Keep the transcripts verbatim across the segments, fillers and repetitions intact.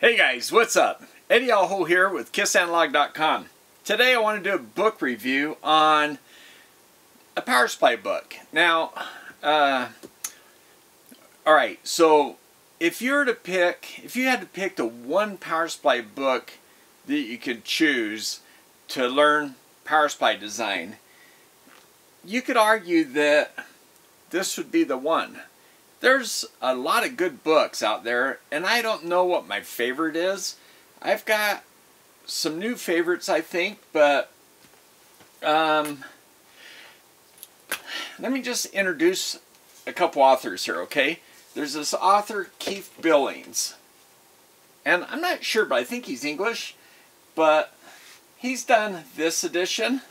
Hey guys, what's up? Eddie Alho here with kiss analog dot com. Today I want to do a book review on a power supply book. Now, uh, alright, so if you were to pick, if you had to pick the one power supply book that you could choose to learn power supply design, you could argue that this would be the one. There's a lot of good books out there, and I don't know what my favorite is. I've got some new favorites, I think, but um, let me just introduce a couple authors here, okay? There's this author, Keith Billings, and I'm not sure, but I think he's English, but he's done this edition,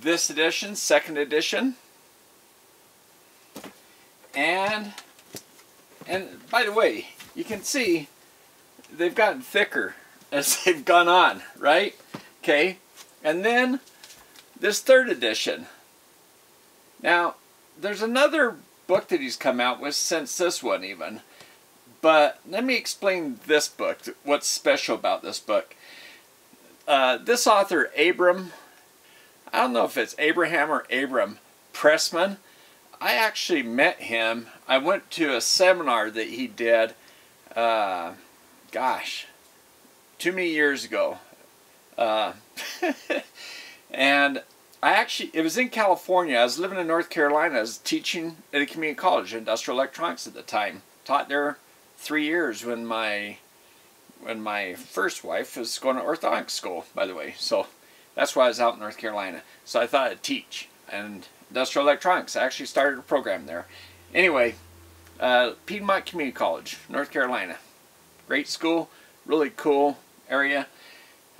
this edition, second edition, and and by the way, you can see they've gotten thicker as they've gone on, right? Okay, and then this third edition. Now there's another book that he's come out with since this one even, but let me explain this book, what's special about this book. Uh, this author, Abram, I don't know if it's Abraham or Abram Pressman, I actually met him. I went to a seminar that he did, uh, gosh, too many years ago. Uh, and I actually, it was in California. I was living in North Carolina. I was teaching at a community college, industrial electronics at the time. Taught there three years when my, when my first wife was going to orthodontic school, by the way. So that's why I was out in North Carolina. So I thought I'd teach. And industrial electronics. I actually started a program there. Anyway, uh, Piedmont Community College, North Carolina. Great school, really cool area,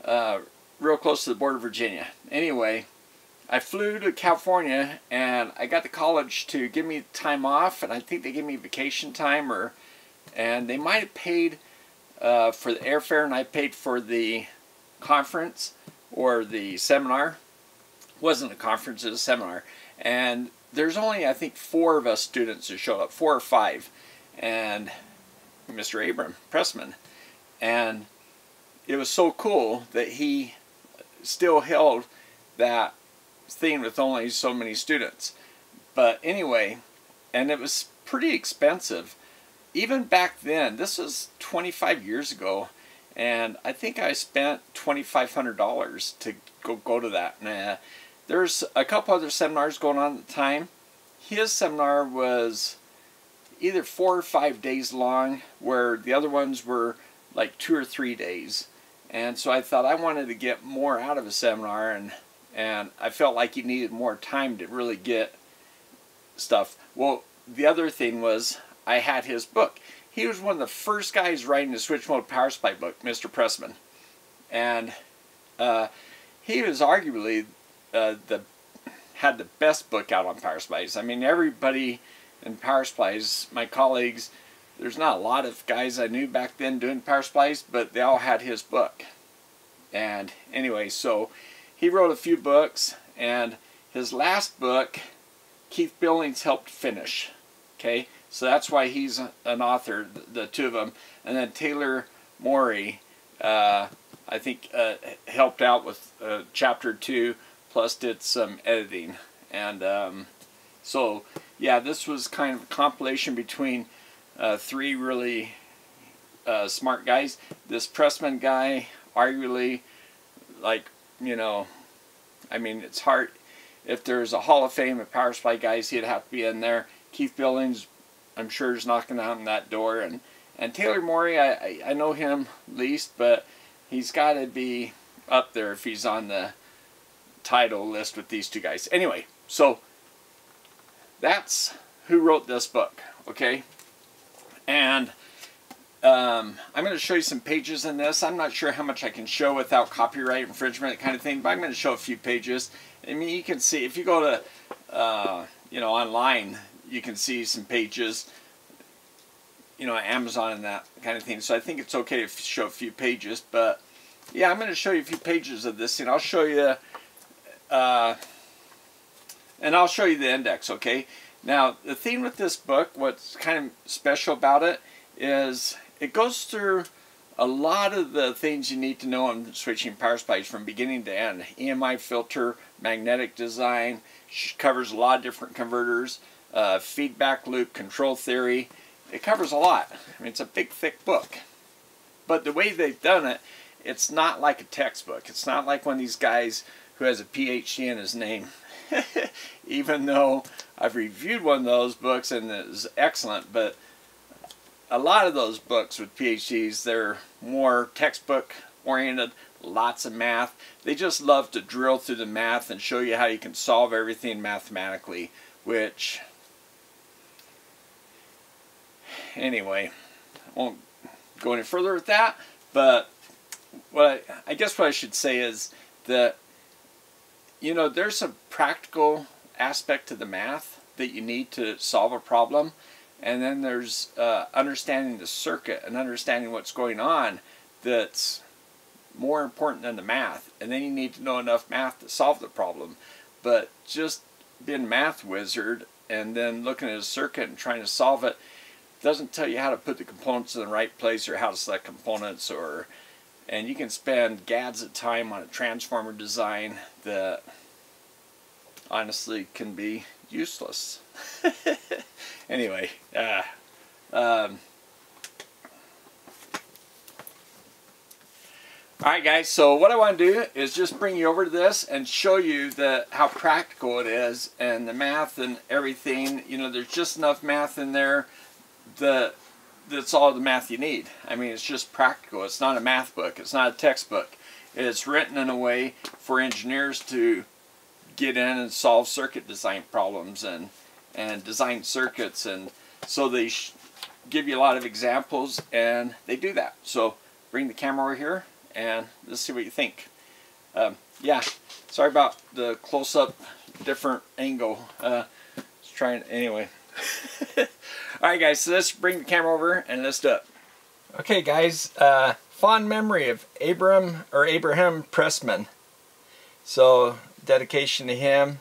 uh, real close to the border of Virginia. Anyway, I flew to California and I got the college to give me time off, and I think they gave me vacation time, or, and they might have paid uh, for the airfare, and I paid for the conference or the seminar. It wasn't a conference, it was a seminar. And there's only, I think, four of us students who showed up, four or five, and Mister Abram Pressman. And it was so cool that he still held that thing with only so many students. But anyway, and it was pretty expensive. Even back then, this was twenty-five years ago, and I think I spent twenty-five hundred dollars to go, go to that. Nah. There's a couple other seminars going on at the time. His seminar was either four or five days long, where the other ones were like two or three days. And so I thought I wanted to get more out of a seminar, and, and I felt like you needed more time to really get stuff. Well, the other thing was I had his book. He was one of the first guys writing the switch mode power supply book, Mister Pressman. And uh, he was arguably... Uh, the had the best book out on power supplies. I mean, everybody in power supplies, my colleagues, there's not a lot of guys I knew back then doing power supplies, but they all had his book. And anyway, so he wrote a few books, and his last book, Keith Billings helped finish. Okay, so that's why he's an author, the, the two of them. And then Taylor Morey, uh, I think, uh, helped out with uh, chapter two, plus did some editing. And um, so, yeah, this was kind of a compilation between uh, three really uh, smart guys. This Pressman guy, arguably, like, you know, I mean, it's hard. If there's a Hall of Fame of power supply guys, he'd have to be in there. Keith Billings, I'm sure, is knocking on that door. And, and Taylor Morey, I, I, I know him least, but he's got to be up there if he's on the title list with these two guys. Anyway, so that's who wrote this book, okay? And um, I'm going to show you some pages in this. I'm not sure how much I can show without copyright infringement kind of thing, but I'm going to show a few pages. I mean, you can see, if you go to, uh, you know, online, you can see some pages, you know, Amazon and that kind of thing. So I think it's okay to show a few pages, but yeah, I'm going to show you a few pages of this, and I'll show you Uh, and I'll show you the index, okay? Now, the theme with this book, what's kind of special about it, is it goes through A lot of the things you need to know on switching power supplies from beginning to end. E M I filter, magnetic design, covers a lot of different converters, uh, feedback loop, control theory. It covers a lot. I mean, it's a big, thick book. But the way they've done it, it's not like a textbook. It's not like one of these guys who has a P H D in his name. Even though I've reviewed one of those books and it was excellent, but a lot of those books with P H Ds, they're more textbook oriented, lots of math. They just love to drill through the math and show you how you can solve everything mathematically, which, anyway, I won't go any further with that, but what I, I guess what I should say is that, you know, there's a practical aspect to the math that you need to solve a problem. And then there's uh, understanding the circuit and understanding what's going on that's more important than the math. And then you need to know enough math to solve the problem. But just being a math wizard and then looking at a circuit and trying to solve it doesn't tell you how to put the components in the right place or how to select components. Or, and you can spend gads of time on a transformer design that honestly can be useless. Anyway, uh, um, alright guys, so what I want to do is just bring you over to this and show you the, how practical it is and the math and everything. You know, there's just enough math in there that that's all the math you need. I mean, it's just practical. It's not a math book. It's not a textbook. It's written in a way for engineers to get in and solve circuit design problems and and design circuits, and so they sh give you a lot of examples, and they do that. So bring the camera over here and let's see what you think. Um, yeah, sorry about the close-up different angle. Uh, let's try it anyway. Alright guys, so let's bring the camera over and let's do it. Okay guys, uh, fond memory of Abraham or Abraham Pressman. So dedication to him.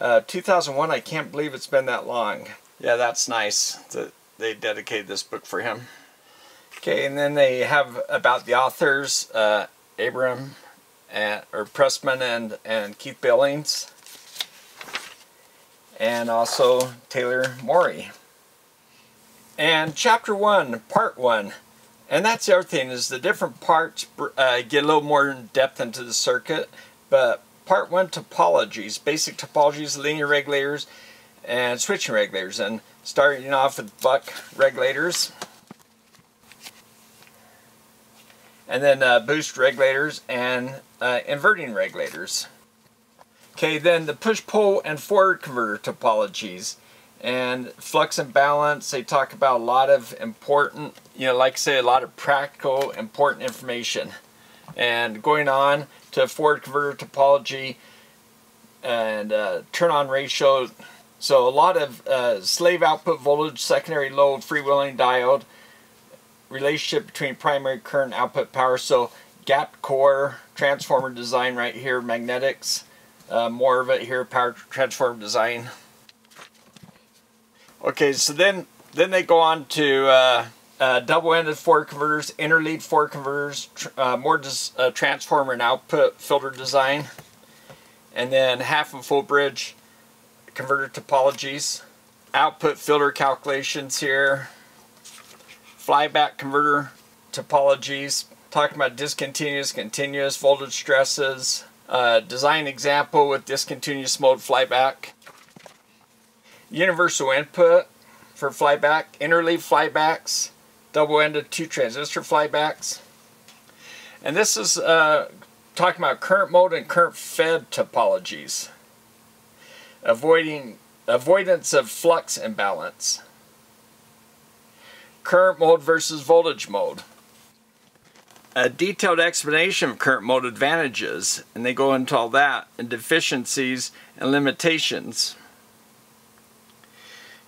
Uh, two thousand one, I can't believe it's been that long. Yeah, that's nice that they dedicated this book for him. Okay, and then they have about the authors, uh, Abraham and, or Pressman and, and Keith Billings, and also Taylor Morey. And chapter one, part one. And that's the other thing, is the different parts uh, get a little more in depth into the circuit, but part one topologies, basic topologies, linear regulators, and switching regulators, and starting off with buck regulators, and then uh, boost regulators, and uh, inverting regulators. Okay, then the push-pull and forward converter topologies, and flux and balance. They talk about a lot of important, you know, like I say, a lot of practical, important information. And going on to forward converter topology and uh, turn-on ratio. So a lot of uh, slave output voltage, secondary load, freewheeling diode, relationship between primary current output power. So gap core, transformer design right here, magnetics, uh, more of it here, power transformer design. Okay, so then, then they go on to uh, Uh, double-ended forward converters, interleaved forward converters, tr uh, more uh, transformer and output filter design, and then half and full bridge converter topologies, output filter calculations here, flyback converter topologies, talking about discontinuous, continuous voltage stresses, uh, design example with discontinuous mode flyback, universal input for flyback, interleaved flybacks, double-ended two transistor flybacks. And this is uh, talking about current mode and current fed topologies, avoiding avoidance of flux imbalance, current mode versus voltage mode, a detailed explanation of current mode advantages, and they go into all that, and deficiencies and limitations,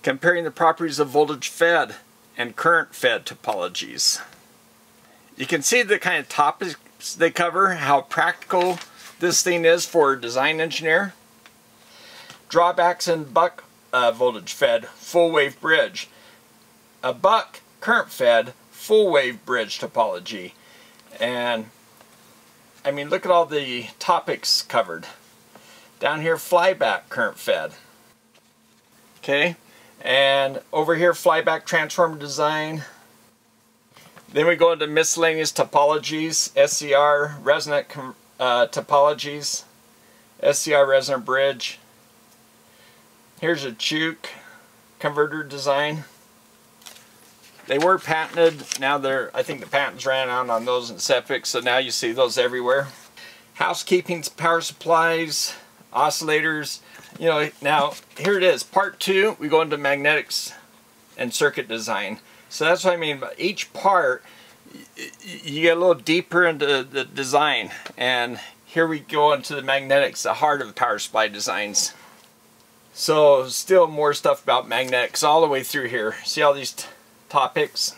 comparing the properties of voltage fed and current fed topologies. You can see the kind of topics they cover, how practical this thing is for a design engineer. Drawbacks in buck uh, voltage fed, full wave bridge. A buck current fed, full wave bridge topology. And I mean, look at all the topics covered. Down here, flyback current fed. Okay, and over here, flyback transformer design. Then we go into miscellaneous topologies, S C R, resonant uh, topologies, S C R resonant bridge. Here's a Cuk converter design. They were patented. Now they're, I think the patents ran out on those in septic, so now you see those everywhere. Housekeeping power supplies, oscillators, you know. Now here it is, part two, we go into magnetics and circuit design. So that's what I mean, each part, you get a little deeper into the design. And here we go into the magnetics, the heart of the power supply designs. So still more stuff about magnetics all the way through here. See all these topics?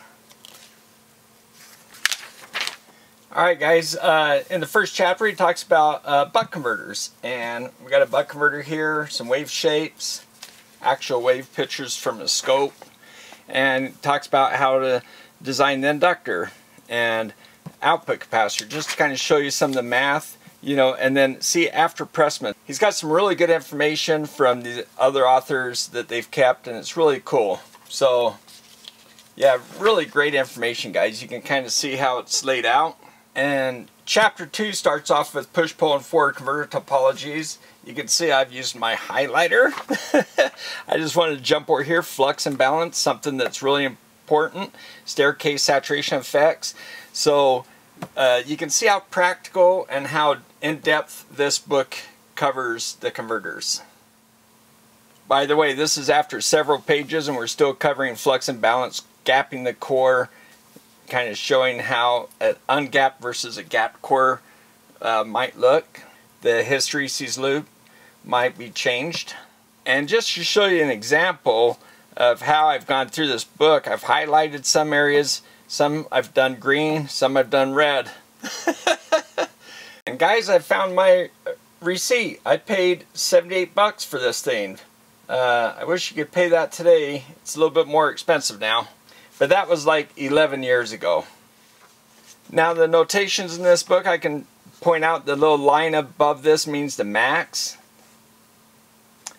Alright guys, uh, in the first chapter he talks about uh, buck converters. And we got a buck converter here, some wave shapes, actual wave pictures from the scope. And talks about how to design the inductor and output capacitor, just to kind of show you some of the math, you know. And then see, after Pressman, he's got some really good information from the other authors that they've kept, and it's really cool. So yeah, really great information guys. You can kind of see how it's laid out. And chapter two starts off with push, pull, and forward converter topologies. You can see I've used my highlighter. I just wanted to jump over here. Flux and balance, something that's really important. Staircase saturation effects. So uh, you can see how practical and how in-depth this book covers the converters. By the way, this is after several pages and we're still covering flux and balance, gapping the core, kind of showing how an ungapped versus a gapped core uh, might look. The hysteresis loop might be changed. And just to show you an example of how I've gone through this book, I've highlighted some areas, some I've done green, some I've done red. And guys, I found my receipt. I paid seventy-eight bucks for this thing. Uh, I wish you could pay that today. It's a little bit more expensive now. But that was like eleven years ago. Now the notations in this book, I can point out the little line above this means the max.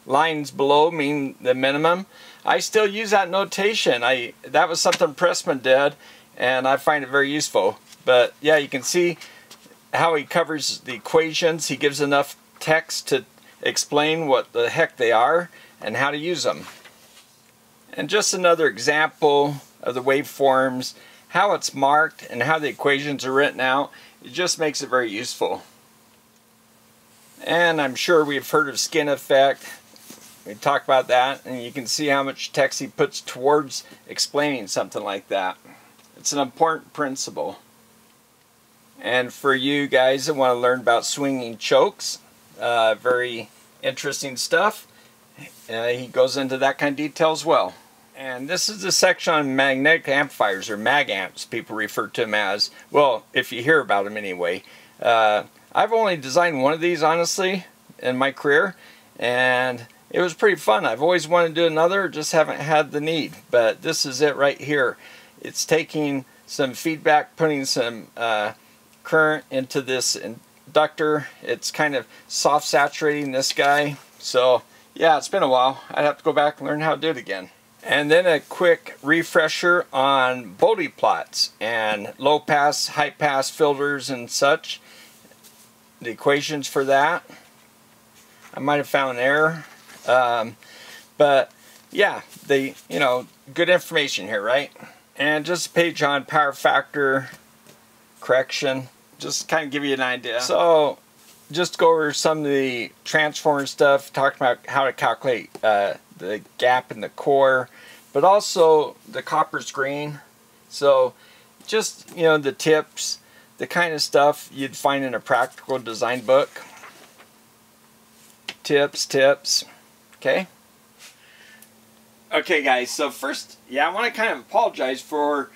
Lines below mean the minimum. I still use that notation. I that was something Pressman did, and I find it very useful. But yeah, you can see how he covers the equations. He gives enough text to explain what the heck they are and how to use them. And just another example of the waveforms, how it's marked and how the equations are written out. It just makes it very useful. And I'm sure we've heard of skin effect. We talked about that, and you can see how much text he puts towards explaining something like that. It's an important principle. And for you guys that want to learn about swinging chokes, uh, very interesting stuff. Uh, he goes into that kind of detail as well. And this is the section on magnetic amplifiers, or mag amps, people refer to them as. Well, if you hear about them anyway. Uh, I've only designed one of these, honestly, in my career. And it was pretty fun. I've always wanted to do another, just haven't had the need. But this is it right here. It's taking some feedback, putting some uh, current into this inductor. It's kind of soft saturating this guy. So yeah, it's been a while. I'd have to go back and learn how to do it again. And then a quick refresher on Bode plots and low pass, high pass filters and such. The equations for that. I might have found an error. Um, but yeah, the you know, good information here, right? And just a page on power factor correction. Just kind of give you an idea. So just go over some of the transformer stuff, talking about how to calculate uh, the gap in the core, but also the copper screen. So just, you know, the tips, the kind of stuff you'd find in a practical design book. Tips, tips, okay? Okay guys, so first, yeah, I want to kind of apologize for,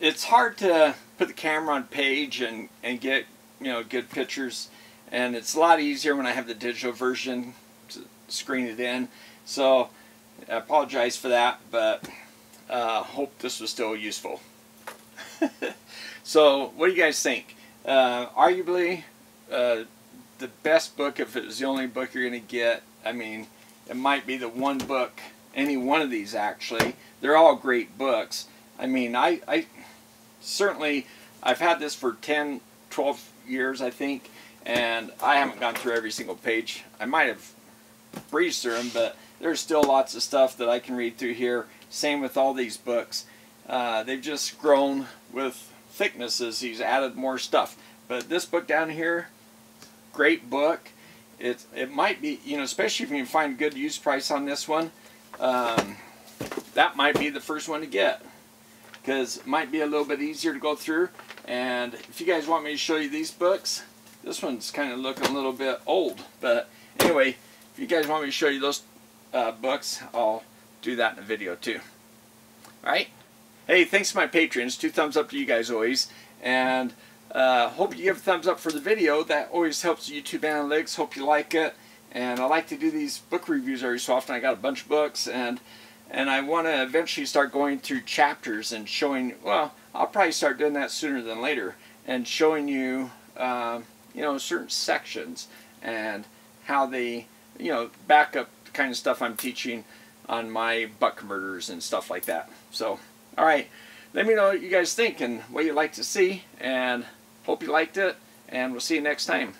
it's hard to put the camera on page and, and get, you know, good pictures. And it's a lot easier when I have the digital version to screen it in. So I apologize for that, but uh, hope this was still useful. So what do you guys think? Uh, arguably uh, the best book, if it was the only book you're going to get. I mean, it might be the one book, any one of these actually. They're all great books. I mean, I, I certainly, I've had this for ten, twelve years, I think, and I haven't gone through every single page. I might have breezed through them, but there's still lots of stuff that I can read through here. Same with all these books. Uh, they've just grown with thicknesses. He's added more stuff. But this book down here, great book. It, it might be, you know, especially if you can find good use price on this one, um, that might be the first one to get, because it might be a little bit easier to go through. And if you guys want me to show you these books, this one's kind of looking a little bit old. But anyway, if you guys want me to show you those uh, books, I'll do that in a video too. All right? Hey, thanks to my patrons. Two thumbs up to you guys always. And uh, hope you give a thumbs up for the video. That always helps the YouTube analytics. Hope you like it. And I like to do these book reviews every so often. I got a bunch of books, and And I want to eventually start going through chapters and showing, well, I'll probably start doing that sooner than later, and showing you, um, you know, certain sections and how they, you know, back up the kind of stuff I'm teaching on my buck converters and stuff like that. So, all right, let me know what you guys think and what you'd like to see, and hope you liked it, and we'll see you next time.